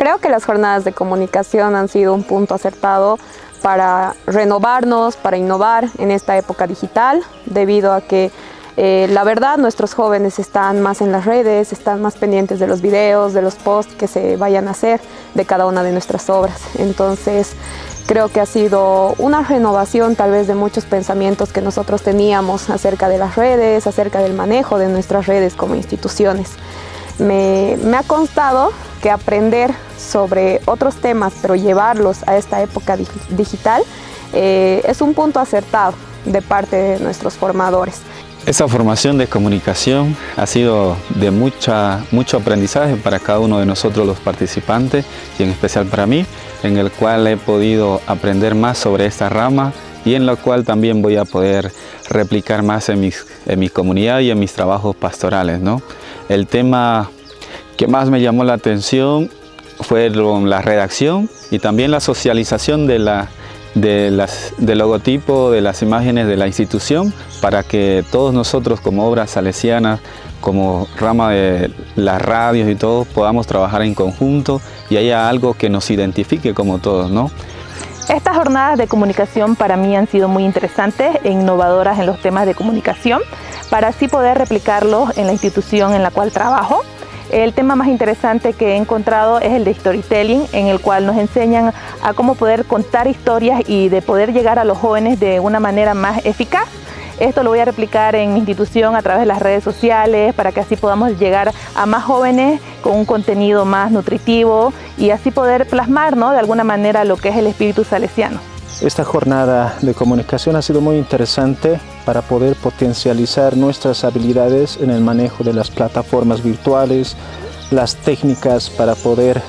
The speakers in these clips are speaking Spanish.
Creo que las jornadas de comunicación han sido un punto acertado para renovarnos, para innovar en esta época digital, debido a que la verdad nuestros jóvenes están más en las redes, están más pendientes de los videos, de los posts que se vayan a hacer de cada una de nuestras obras. Entonces creo que ha sido una renovación tal vez de muchos pensamientos que nosotros teníamos acerca de las redes, acerca del manejo de nuestras redes como instituciones. Me ha constado que aprender sobre otros temas, pero llevarlos a esta época digital, es un punto acertado de parte de nuestros formadores. Esta formación de comunicación ha sido de mucho aprendizaje para cada uno de nosotros los participantes, y en especial para mí, en el cual he podido aprender más sobre esta rama y en la cual también voy a poder replicar más en mi comunidad y en mis trabajos pastorales, ¿no? El tema que más me llamó la atención fue la redacción y también la socialización del logotipo, de las imágenes de la institución, para que todos nosotros como Obras Salesianas, como rama de las radios y todos, podamos trabajar en conjunto y haya algo que nos identifique como todos, ¿no? Estas jornadas de comunicación para mí han sido muy interesantes e innovadoras en los temas de comunicación, para así poder replicarlos en la institución en la cual trabajo. El tema más interesante que he encontrado es el de storytelling, en el cual nos enseñan a cómo poder contar historias y de poder llegar a los jóvenes de una manera más eficaz. Esto lo voy a replicar en mi institución a través de las redes sociales, para que así podamos llegar a más jóvenes con un contenido más nutritivo y así poder plasmar, ¿no?, de alguna manera lo que es el espíritu salesiano. Esta jornada de comunicación ha sido muy interesante para poder potencializar nuestras habilidades en el manejo de las plataformas virtuales, las técnicas para poder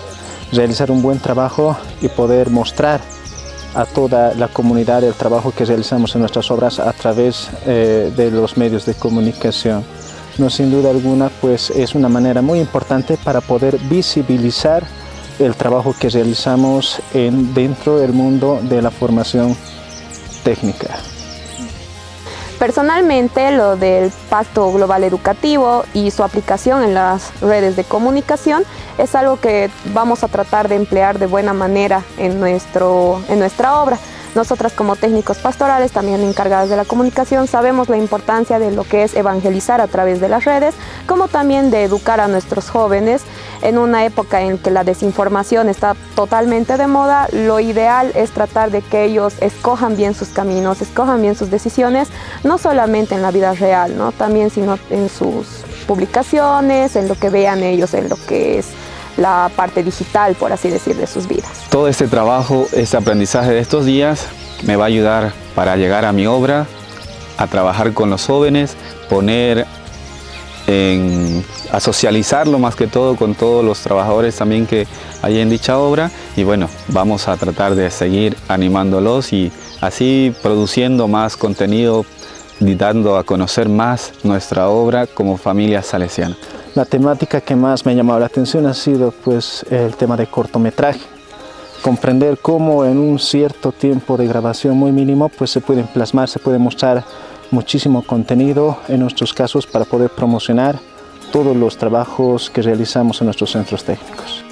realizar un buen trabajo y poder mostrar a toda la comunidad el trabajo que realizamos en nuestras obras a través de los medios de comunicación. No, sin duda alguna, pues es una manera muy importante para poder visibilizar el trabajo que realizamos dentro del mundo de la formación técnica. Personalmente, lo del Pacto Global Educativo y su aplicación en las redes de comunicación es algo que vamos a tratar de emplear de buena manera en nuestra obra. Nosotras como técnicos pastorales, también encargadas de la comunicación, sabemos la importancia de lo que es evangelizar a través de las redes, como también de educar a nuestros jóvenes. En una época en que la desinformación está totalmente de moda, lo ideal es tratar de que ellos escojan bien sus caminos, escojan bien sus decisiones, no solamente en la vida real, ¿no?, también sino en sus publicaciones, en lo que vean ellos, en lo que es la parte digital, por así decir, de sus vidas. Todo este trabajo, este aprendizaje de estos días me va a ayudar para llegar a mi obra, a trabajar con los jóvenes, a socializarlo más que todo con todos los trabajadores también que hay en dicha obra, y bueno, vamos a tratar de seguir animándolos y así produciendo más contenido y dando a conocer más nuestra obra como familia salesiana. La temática que más me ha llamado la atención ha sido, pues, el tema de cortometraje. Comprender cómo en un cierto tiempo de grabación muy mínimo, pues se pueden plasmar, se puede mostrar muchísimo contenido en nuestros casos para poder promocionar todos los trabajos que realizamos en nuestros centros técnicos.